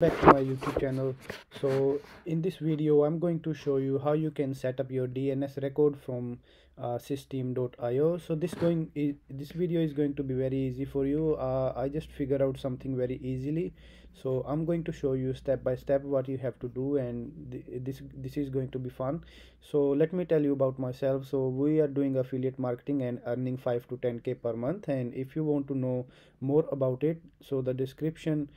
Back to my YouTube channel. So in this video I'm going to show you how you can set up your DNS record from Systeme.io. so this video is going to be very easy for you. I just figured out something very easily, so I'm going to show you step by step what you have to do, and this is going to be fun. So let me tell you about myself. So we are doing affiliate marketing and earning 5 to 10K per month, and if you want to know more about it, so the description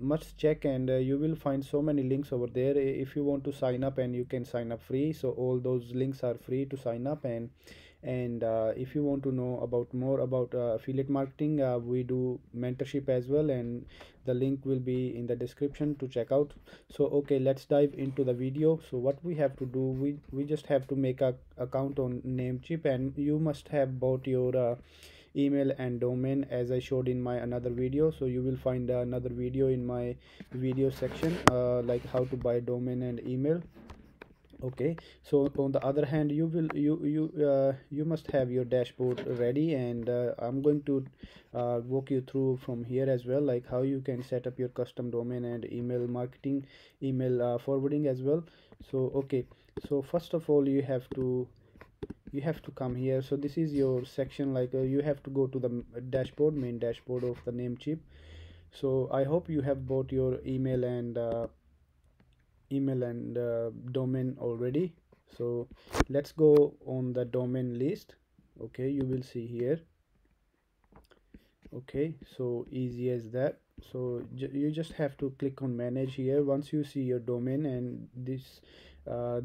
must check, and you will find so many links over there if you want to sign up, and you can sign up free. So all those links are free to sign up. And if you want to know about more about affiliate marketing, we do mentorship as well, and the link will be in the description to check out. So okay, let's dive into the video. So what we have to do, we just have to make an account on Namecheap, and you must have bought your email and domain, as I showed in my another video. So you will find another video in my video section, like how to buy domain and email. Okay, so on the other hand, you must have your dashboard ready, and I'm going to walk you through from here as well, like how you can set up your custom domain and email marketing, email forwarding as well. So okay, so first of all, you have to come here. So this is your section, like you have to go to the dashboard, main dashboard of the Namecheap. So I hope you have bought your email and domain already. So let's go on the domain list. Okay, you will see here. Okay, so easy as that. So you just have to click on manage here once you see your domain, and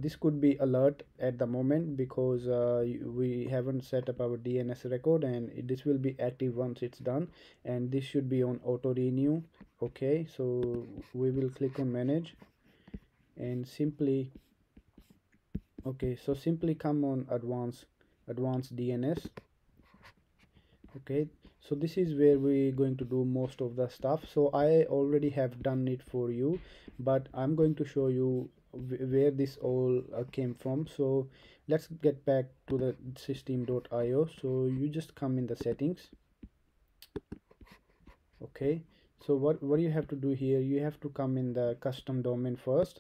this could be alert at the moment because we haven't set up our DNS record, and this will be active once it's done, and this should be on auto renew. Okay, so we will click on manage and simply, okay, so simply come on advanced DNS. Okay, so this is where we're going to do most of the stuff. So I already have done it for you, but I'm going to show you where this all came from. So let's get back to the Systeme.io. so you just come in the settings. Okay, so what you have to do here, you have to come in the custom domain first.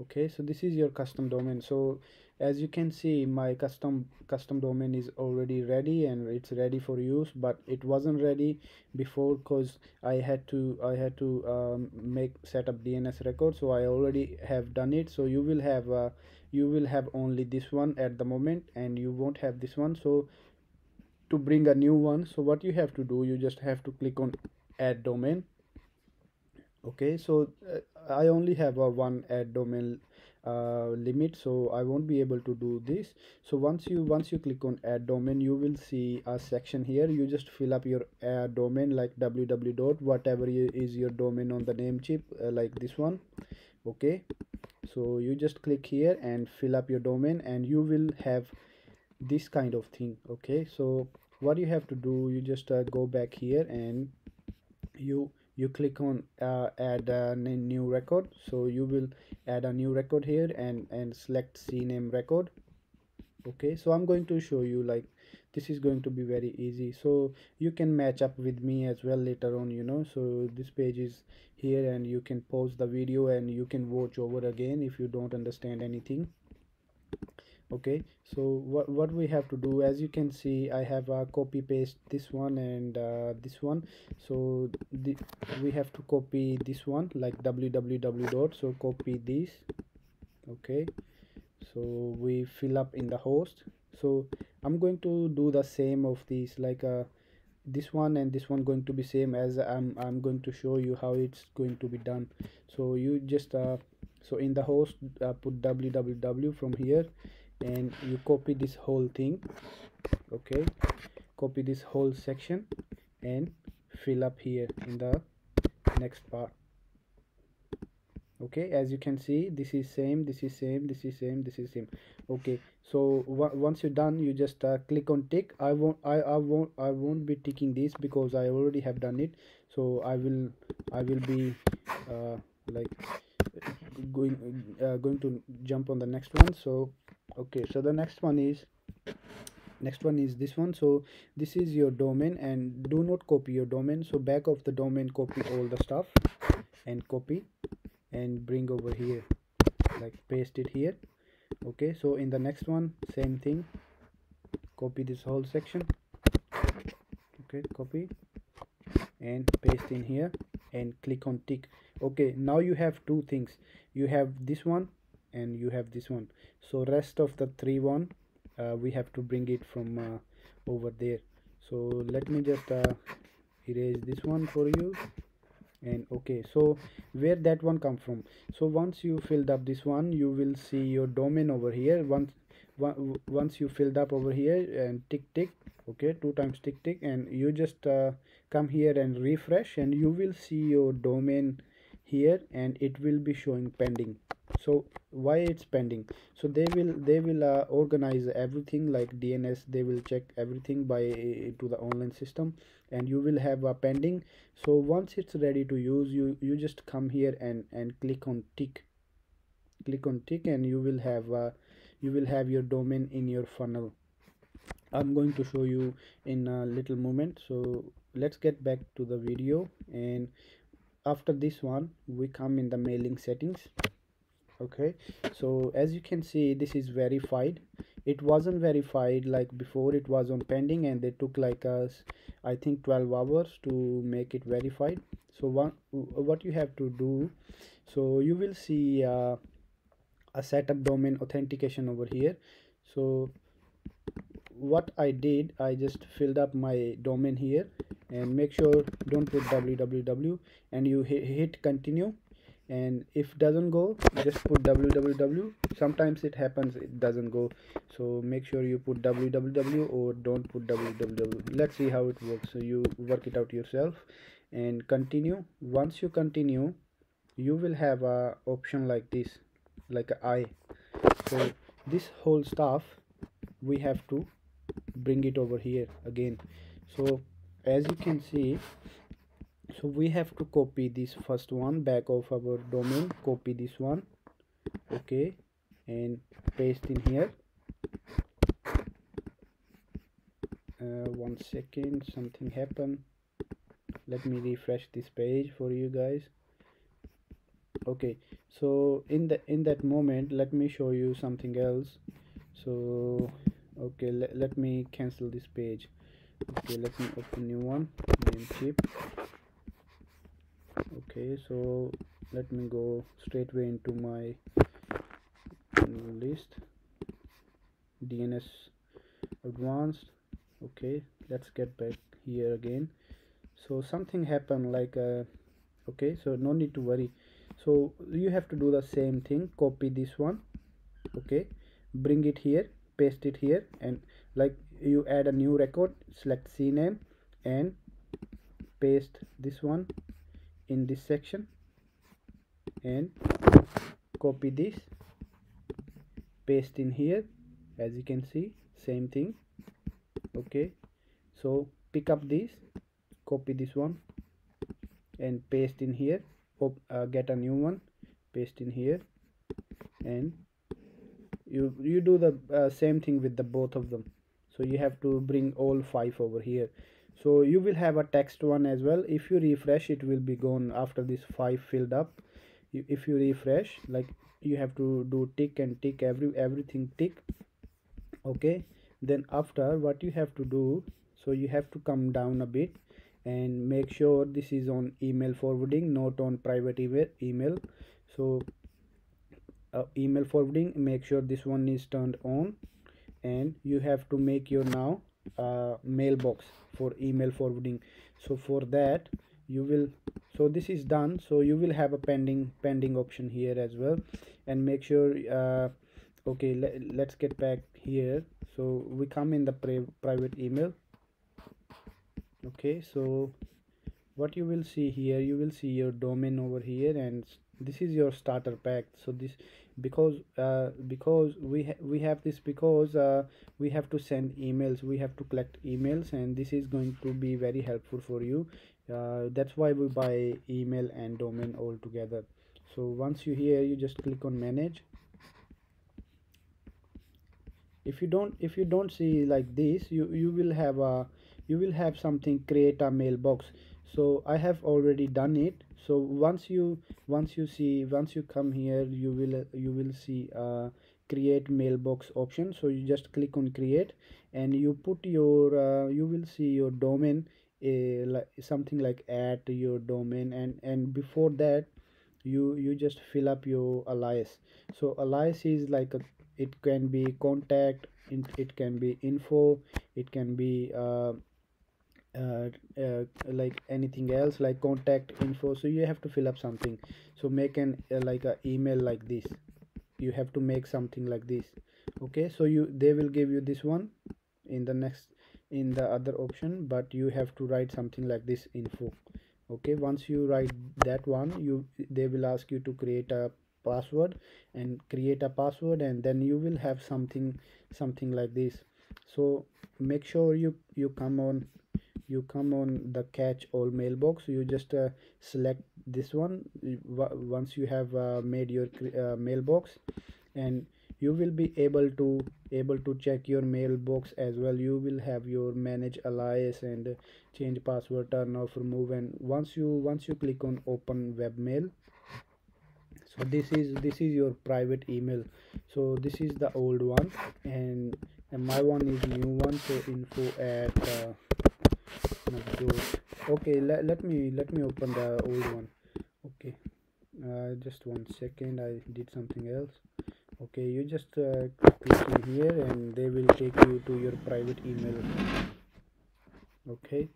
Okay, so this is your custom domain. So as you can see, my custom domain is already ready, and it's ready for use, but it wasn't ready before because I had to set up DNS record. So I already have done it. So you will have only this one at the moment, and you won't have this one. So to bring a new one, so what you have to do, you just have to click on add domain. Okay, so I only have a one add domain limit, so I won't be able to do this. So once you click on add domain, you will see a section here. You just fill up your domain, like www dot whatever is your domain on the Namecheap, like this one. Okay, so you just click here and fill up your domain, and you will have this kind of thing. Okay, so what you have to do, you just go back here and you click on add a new record. So you will add a new record here, and select CNAME record. Okay, so I'm going to show you, like this is going to be very easy, so you can match up with me as well later on, you know. So this page is here, and you can pause the video and you can watch over again if you don't understand anything. Okay, so what we have to do, as you can see, I have copy paste this one and this one. So we have to copy this one, like www dot, so copy this. Okay, so we fill up in the host. So I'm going to do the same of these, like this one and this one going to be same, as I'm going to show you how it's going to be done. So you just so in the host put www from here, and you copy this whole thing. Okay, copy this whole section and fill up here in the next part. Okay, as you can see, this is same, this is same, this is same, this is same. Okay, so once you're done, you just click on tick. I won't be ticking this because I already have done it. So I will be like going to jump on the next one. So okay, so the next one is this one. So this is your domain, and do not copy your domain. So back of the domain, copy all the stuff. and copy and bring over here, like paste it here. Okay, so in the next one, same thing, copy this whole section. Okay, copy and paste in here and click on tick. Okay, now you have two things, you have this one and you have this one. So rest of the three we have to bring it from over there. So let me just erase this one for you. And okay, so where that one come from? So once you filled up this one, you will see your domain over here. Once you filled up over here and tick tick, okay, 2 times tick tick, and you just come here and refresh, and you will see your domain here and it will be showing pending. So why it's pending? So they will organize everything like DNS. They will check everything by to the online system, and you will have a pending. So once it's ready to use, you just come here and click on tick, and you will have your domain in your funnel. I'm going to show you in a little moment. So let's get back to the video, and after this one we come in the mailing settings. Okay, so as you can see, this is verified. It wasn't verified like before, it was on pending, and they took like us I think 12 hours to make it verified. So what you have to do, so you will see a setup domain authentication over here. So what I did, I just filled up my domain here, and make sure don't put www, and you hit continue. And if doesn't go, just put www. Sometimes it happens, it doesn't go, so make sure you put www or don't put www. Let's see how it works, so you work it out yourself. And continue. Once you continue, you will have a option like this, like an eye. So this whole stuff we have to bring it over here again. So as you can see, so we have to copy this first one back of our domain, copy this one, okay, and paste in here. 1 second, something happened. Let me refresh this page for you guys. Okay, so in that moment, let me show you something else. So okay, let me cancel this page. Okay, let me open new one, Namecheap. Okay, so let me go straight away into my list, DNS advanced. Okay, let's get back here again. So something happened like okay, so no need to worry. So you have to do the same thing, copy this one, okay, bring it here, paste it here, and like you add a new record, select CNAME and paste this one in this section, and copy this, paste in here. As you can see, same thing. Okay, so pick up this, copy this one and paste in here. Get a new one, paste in here, and you do the same thing with the both of them. So you have to bring all 5 over here. So you will have a text one as well. If you refresh, it will be gone after this 5 filled up. If you refresh, like you have to do tick and tick, everything tick. Okay, then after what you have to do, so you have to come down a bit and make sure this is on email forwarding, not on private email. So email forwarding, make sure this one is turned on, and you have to make your now mailbox for email forwarding. So for that you will, so this is done, so you will have a pending option here as well. And make sure okay, let's get back here. So we come in the private email. Okay, so what you will see here, you will see your domain over here, and this is your starter pack. So this because we have this because we have to send emails, we have to collect emails, and this is going to be very helpful for you. That's why we buy email and domain all together. So once you here, you just click on manage. If you don't see like this, you will have something, create a mailbox. So I have already done it. So once you come here, you will see create mailbox option. So you just click on create and you put your you will see your domain, like something like at your domain, and before that you just fill up your alias. So alias is like it can be contact, it can be info, it can be like anything else, like contact info. So you have to fill up something. So make an like a email like this. You have to make something like this. Okay, so they will give you this one in the next, in the other option, but you have to write something like this, info. Okay, once you write that one, they will ask you to create a password, and create a password, and then you will have something like this. So make sure you come on the catch all mailbox. You just select this one once you have made your mailbox, and you will be able to check your mailbox as well. You will have your manage alias and change password, turn off, remove. And once you click on open webmail, so this is your private email. So this is the old one, and my one is new one. So info at okay, let me open the old one. Okay, just 1 second, I did something else. Okay, you just click in here and they will take you to your private email. Okay,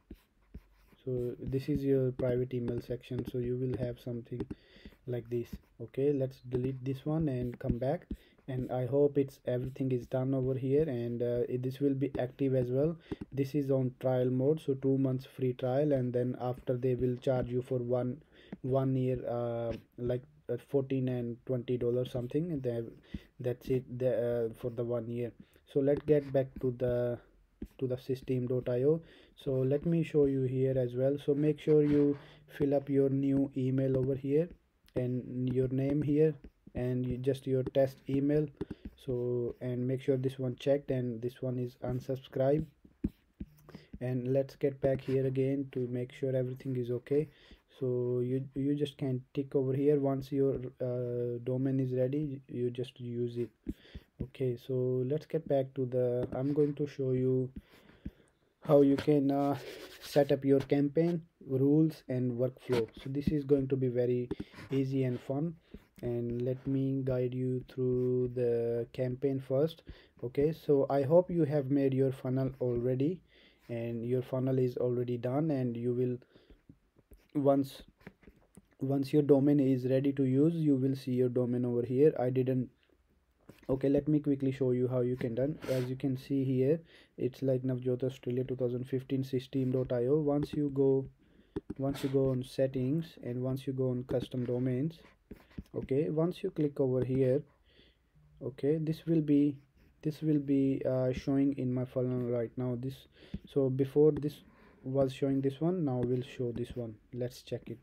so this is your private email section. So you will have something like this. Okay, let's delete this one and come back, and I hope everything is done over here. And this will be active as well. This is on trial mode, so 2 months free trial, and then after they will charge you for one year, like $14 and $20 something, and that's it for the 1 year. So let's get back to the Systeme.io. so let me show you here as well. So make sure you fill up your new email over here and your name here, and just your test email. So and make sure this one checked and this one is unsubscribe. And let's get back here again to make sure everything is okay. So you just can tick over here. Once your domain is ready, you just use it. Okay, so let's get back to the, I'm going to show you how you can set up your campaign rules and workflow. So this is going to be very easy and fun, and let me guide you through the campaign first. Okay, so I hope you have made your funnel already, and your funnel is already done, and you will, once your domain is ready to use, you will see your domain over here. I didn't. Okay, let me quickly show you how you can done. As you can see here, it's like Navjot Australia 2015 Systeme.io. Once you go on settings, and once you go on custom domains. Okay, once you click over here, okay, this will be showing in my funnel right now. This, so before this was showing this one, now will show this one. Let's check it.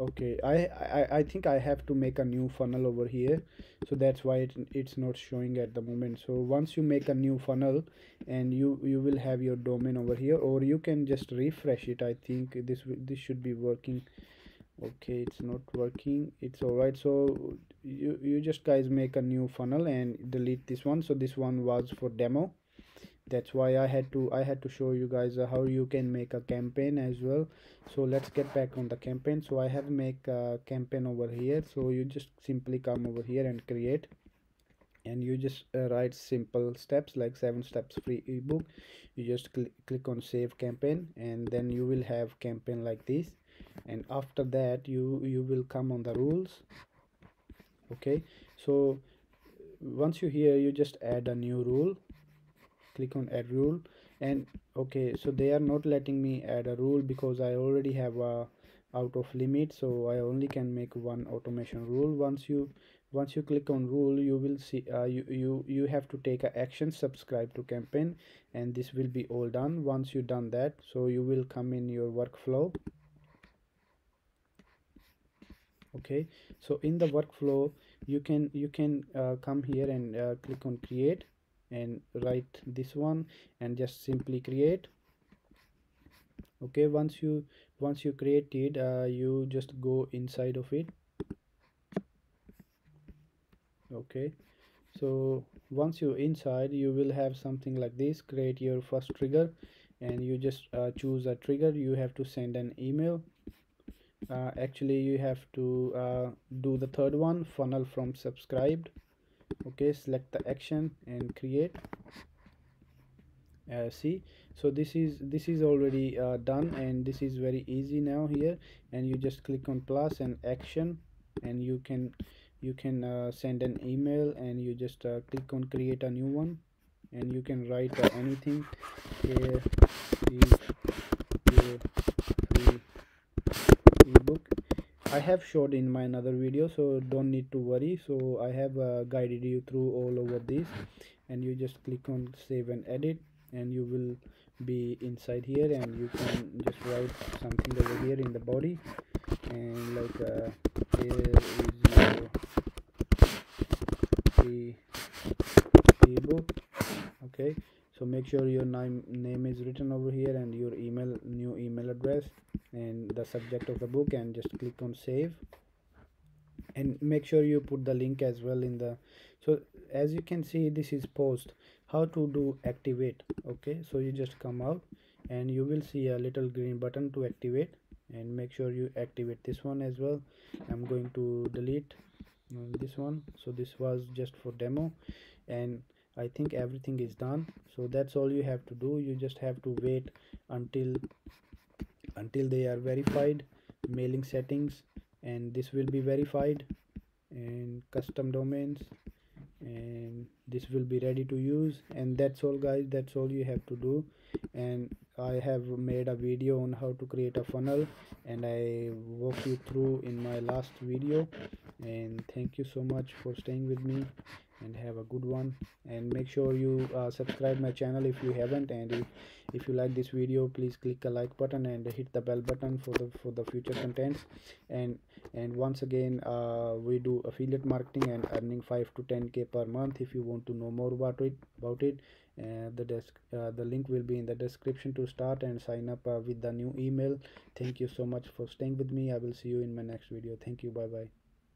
Okay, I think I have to make a new funnel over here, so that's why it's not showing at the moment. So once you make a new funnel, and you will have your domain over here, or you can just refresh it. I think this should be working. Okay, it's not working. It's all right. So you just guys make a new funnel and delete this one. So this one was for demo. That's why I had to show you guys how you can make a campaign as well. So let's get back on the campaign. So I have make a campaign over here. So you just simply come over here and create, and you just write simple steps like 7 steps free ebook. You just click on save campaign, and then you will have campaign like this. And after that you will come on the rules. Okay, so once you here, you just add a new rule. Click on add rule. And okay, so they are not letting me add a rule because I already have a out of limit, so I only can make one automation rule. Once you click on rule, you will see you have to take a action, subscribe to campaign, and this will be all done. Once you done that, so you will come in your workflow. Okay, so in the workflow you can come here and click on create. and write this one and just simply create. Okay, once you create it, you just go inside of it. Okay, so once you're inside, you will have something like this. Create your first trigger, and you just choose a trigger. You have to send an email. Actually, you have to do the third one, funnel from subscribed. Okay, select the action and create. See, so this is already done, and this is very easy now here. And you just click on plus and action, and you can send an email, and you just click on create a new one, and you can write anything. Here is your free ebook. I have showed in my another video, so don't need to worry. So I have guided you through all over this, and you just click on save and edit, and you will be inside here, and you can just write something over here in the body, and like here is your free ebook. Okay, so make sure your name is written over here, and your new email address, and the subject of the book, and just click on save, and make sure you put the link as well in the. So as you can see, this is post. How to do activate. Okay, so you just come out, and you will see a little green button to activate, and make sure you activate this one as well. I'm going to delete this one. So this was just for demo, and I think everything is done. So that's all you have to do. You just have to wait until they are verified. Mailing settings, and this will be verified, and custom domains, and this will be ready to use. And that's all, guys. That's all you have to do. And I have made a video on how to create a funnel, and I walked you through in my last video. And thank you so much for staying with me, and have a good one. And make sure you subscribe my channel if you haven't, and if you like this video, please click the like button and hit the bell button for the future contents. And once again, we do affiliate marketing and earning 5 to 10K per month. If you want to know more about it, the link will be in the description to start and sign up with the new email. Thank you so much for staying with me. I will see you in my next video. Thank you. Bye bye.